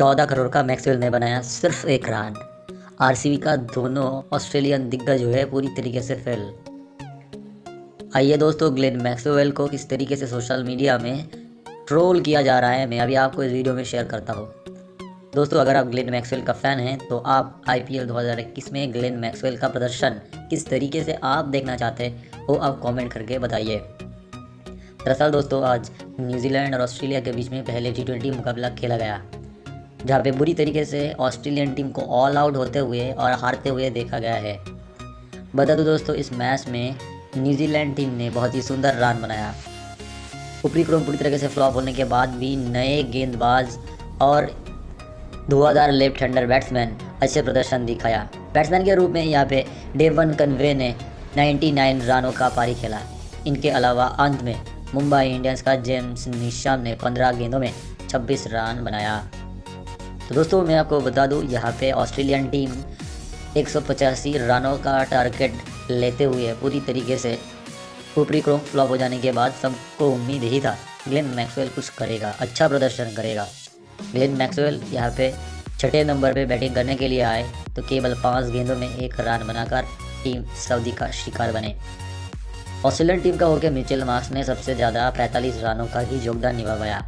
14 करोड़ का मैक्सवेल ने बनाया सिर्फ एक रन। आरसीबी का दोनों ऑस्ट्रेलियन दिग्गज हुए पूरी तरीके से फेल। आइए दोस्तों, ग्लेन मैक्सवेल को किस तरीके से सोशल मीडिया में ट्रोल किया जा रहा है मैं अभी आपको इस वीडियो में शेयर करता हूँ। दोस्तों, अगर आप ग्लेन मैक्सवेल का फ़ैन हैं तो आप IPL 2021 में ग्लेन मैक्सवेल का प्रदर्शन किस तरीके से आप देखना चाहते हैं वो आप कमेंट करके बताइए। दरअसल दोस्तों, आज न्यूजीलैंड और ऑस्ट्रेलिया के बीच में पहले T20 मुकाबला खेला गया, जहाँ पे बुरी तरीके से ऑस्ट्रेलियन टीम को ऑल आउट होते हुए और हारते हुए देखा गया है। बता दो दोस्तों, इस मैच में न्यूजीलैंड टीम ने बहुत ही सुंदर रन बनाया। ऊपरी क्रम पूरी तरीके से फ्लॉप होने के बाद भी नए गेंदबाज और धुआंधार लेफ्ट हैंडर बैट्समैन अच्छे प्रदर्शन दिखाया। बैट्समैन के रूप में यहाँ पे डेवन कन्वे ने 99 रनों का पारी खेला। इनके अलावा अंत में मुंबई इंडियंस का जेम्स निशाम ने 15 गेंदों में 26 रन बनाया। तो दोस्तों, मैं आपको बता दूं, यहाँ पे ऑस्ट्रेलियन टीम 185 रनों का टारगेट लेते हुए पूरी तरीके से ऊपरी क्रम फ्लॉप हो जाने के बाद सबको उम्मीद ही था ग्लेन मैक्सवेल कुछ करेगा, अच्छा प्रदर्शन करेगा। ग्लेन मैक्सवेल यहाँ पे 6 नंबर पे बैटिंग करने के लिए आए तो केवल 5 गेंदों में 1 रन बनाकर टीम सऊदी का शिकार बने। ऑस्ट्रेलियन टीम का होकर मिचेल मार्श ने सबसे ज़्यादा 45 रनों का ही योगदान निभाया।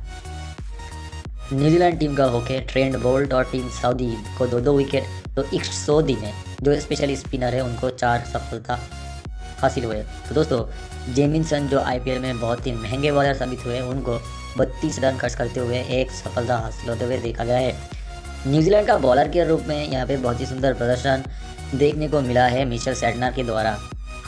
न्यूजीलैंड टीम का होकर ट्रेंट बोल्ट और टीम सऊदी को 2-2 विकेट तो ईस्ट सऊदी ने जो स्पेशल स्पिनर है उनको 4 सफलता हासिल हुए। तो दोस्तों, जे मिनसन जो IPL में बहुत ही महंगे बॉलर साबित हुए उनको 32 रन खर्च करते हुए 1 सफलता हासिल होते हुए देखा गया है। न्यूजीलैंड का बॉलर के रूप में यहाँ पे बहुत ही सुंदर प्रदर्शन देखने को मिला है मिचेल सैटनर के द्वारा।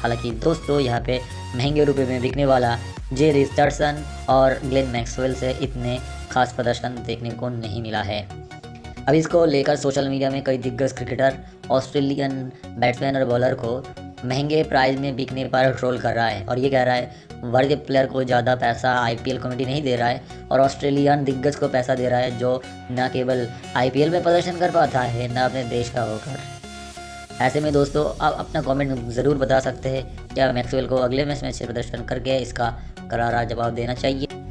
हालांकि दोस्तों, यहाँ पे महंगे रुपए में बिकने वाला जे रिस्टर्सन और ग्लेन मैक्सवेल से इतने खास प्रदर्शन देखने को नहीं मिला है। अब इसको लेकर सोशल मीडिया में कई दिग्गज क्रिकेटर ऑस्ट्रेलियन बैट्समैन और बॉलर को महंगे प्राइस में बिकने पर ट्रोल कर रहा है और ये कह रहा है वर्ल्ड प्लेयर को ज़्यादा पैसा IPL कमेटी नहीं दे रहा है और ऑस्ट्रेलियन दिग्गज को पैसा दे रहा है जो ना केवल IPL में प्रदर्शन कर पाता है ना अपने देश का होकर। ऐसे में दोस्तों, आप अपना कमेंट ज़रूर बता सकते हैं क्या मैक्सवेल को अगले मैच में अच्छे प्रदर्शन करके इसका करारा जवाब देना चाहिए।